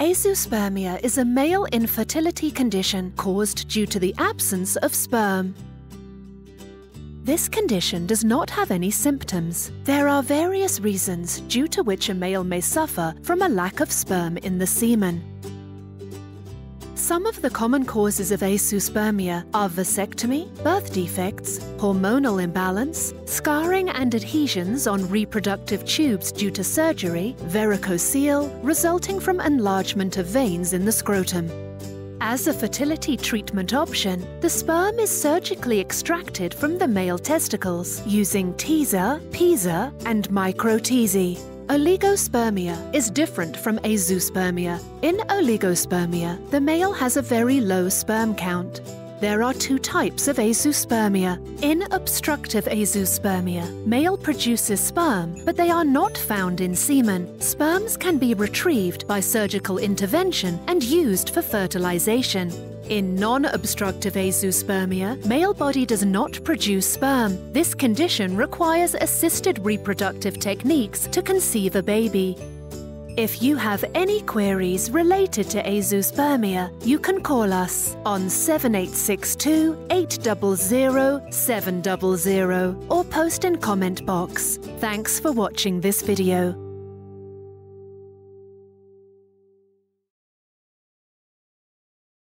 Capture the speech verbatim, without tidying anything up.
Azoospermia is a male infertility condition caused due to the absence of sperm. This condition does not have any symptoms. There are various reasons due to which a male may suffer from a lack of sperm in the semen. Some of the common causes of azoospermia are vasectomy, birth defects, hormonal imbalance, scarring and adhesions on reproductive tubes due to surgery, varicocele, resulting from enlargement of veins in the scrotum. As a fertility treatment option, the sperm is surgically extracted from the male testicles using TESA, PESA, and micro-TESE. Oligospermia is different from azoospermia. In oligospermia, the male has a very low sperm count. There are two types of azoospermia. In obstructive azoospermia, male produces sperm, but they are not found in semen. Sperms can be retrieved by surgical intervention and used for fertilization. In non-obstructive azoospermia, male body does not produce sperm. This condition requires assisted reproductive techniques to conceive a baby. If you have any queries related to azoospermia, you can call us on seven eight six two, eight zero zero, seven zero zero or post in comment box. Thanks for watching this video.